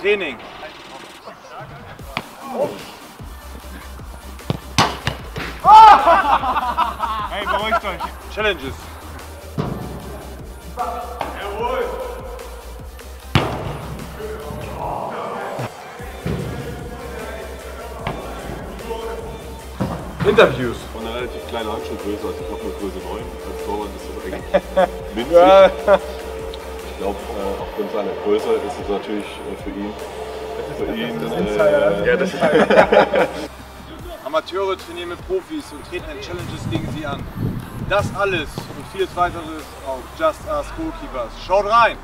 Training. Oh. Hey, beruhigt euch. Challenges. Jawohl. Interviews. Und eine relativ kleine Handschuhgröße, also ich glaube nur Größe 9. Als Torwart ist das eigentlich winzig. Ich glaube, aufgrund seiner Größe ist es natürlich für ihn. Amateure trainieren mit Profis und treten in Challenges gegen sie an. Das alles und vieles weiteres auf JustUsGoalkeepers. Schaut rein!